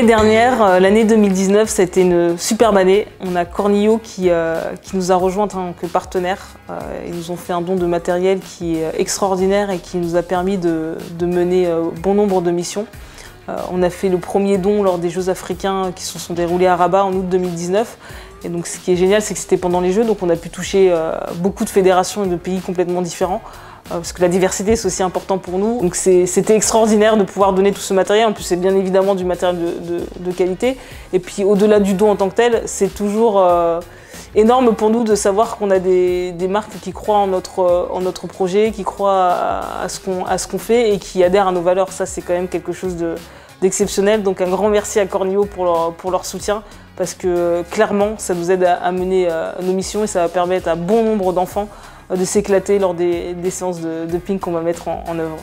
L'année dernière, l'année 2019, c'était une superbe année. On a Cornilleau qui nous a rejoints en tant que partenaire. Ils nous ont fait un don de matériel qui est extraordinaire et qui nous a permis de mener bon nombre de missions. On a fait le premier don lors des Jeux africains qui se sont déroulés à Rabat en août 2019. Et donc ce qui est génial, c'est que c'était pendant les Jeux, donc on a pu toucher beaucoup de fédérations et de pays complètement différents. Parce que la diversité, c'est aussi important pour nous. Donc c'était extraordinaire de pouvoir donner tout ce matériel. En plus, c'est bien évidemment du matériel de qualité. Et puis au-delà du don en tant que tel, c'est toujours énorme pour nous de savoir qu'on a des marques qui croient en notre projet, qui croient à ce qu'on fait et qui adhèrent à nos valeurs. Ça, c'est quand même quelque chose d'exceptionnel. Donc un grand merci à Cornilleau pour leur soutien, parce que clairement, ça nous aide à mener nos missions et ça va permettre à bon nombre d'enfants de s'éclater lors des séances de ping qu'on va mettre en œuvre.